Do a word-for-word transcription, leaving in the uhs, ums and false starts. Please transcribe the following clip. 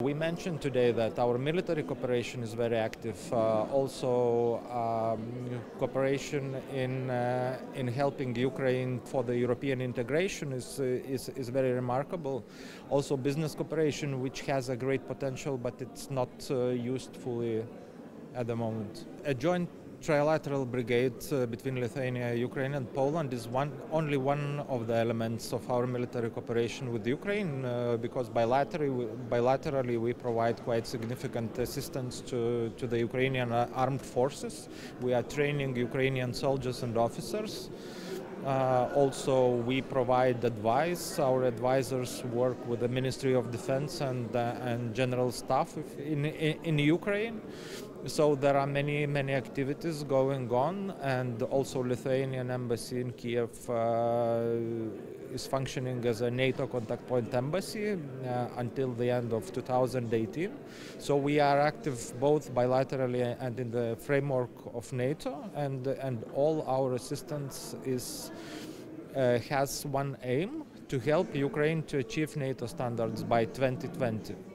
We mentioned today that our military cooperation is very active, uh, also um, cooperation in, uh, in helping Ukraine for the European integration is, uh, is, is very remarkable. Also business cooperation, which has a great potential, but it's not uh, used fully at the moment. A joint Trilateral Brigade uh, between Lithuania, Ukraine and Poland is one, only one of the elements of our military cooperation with Ukraine uh, because bilaterally we, bilaterally we provide quite significant assistance to, to the Ukrainian armed forces. We are training Ukrainian soldiers and officers. Uh, also, we provide advice. Our advisors work with the Ministry of Defense and, uh, and General Staff in, in, in Ukraine. So there are many, many activities going on, and also Lithuanian embassy in Kyiv uh, is functioning as a NATO contact point embassy uh, until the end of two thousand eighteen. So we are active both bilaterally and in the framework of NATO, and, and all our assistance is, uh, has one aim: to help Ukraine to achieve NATO standards by twenty twenty.